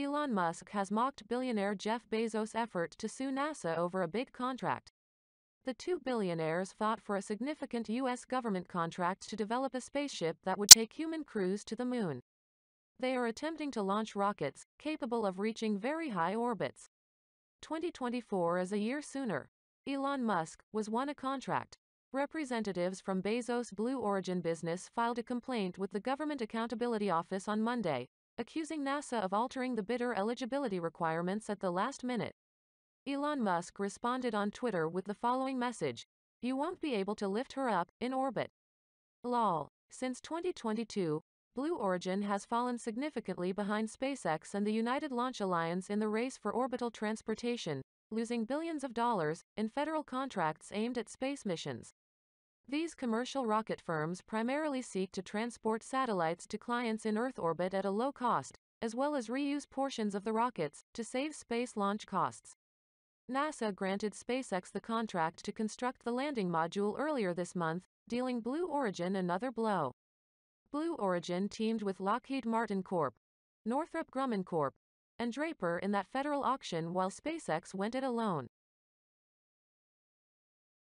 Elon Musk has mocked billionaire Jeff Bezos' effort to sue NASA over a big contract. The two billionaires fought for a significant U.S. government contract to develop a spaceship that would take human crews to the moon. They are attempting to launch rockets capable of reaching very high orbits. 2024 is a year sooner. Elon Musk was won a contract. Representatives from Bezos' Blue Origin business filed a complaint with the Government Accountability Office on Monday, accusing NASA of altering the bidder eligibility requirements at the last minute. Elon Musk responded on Twitter with the following message: "You won't be able to lift her up, in orbit. Lol." Since 2022, Blue Origin has fallen significantly behind SpaceX and the United Launch Alliance in the race for orbital transportation, losing billions of dollars in federal contracts aimed at space missions. These commercial rocket firms primarily seek to transport satellites to clients in Earth orbit at a low cost, as well as reuse portions of the rockets to save space launch costs. NASA granted SpaceX the contract to construct the landing module earlier this month, dealing Blue Origin another blow. Blue Origin teamed with Lockheed Martin Corp., Northrop Grumman Corp., and Draper in that federal auction while SpaceX went it alone.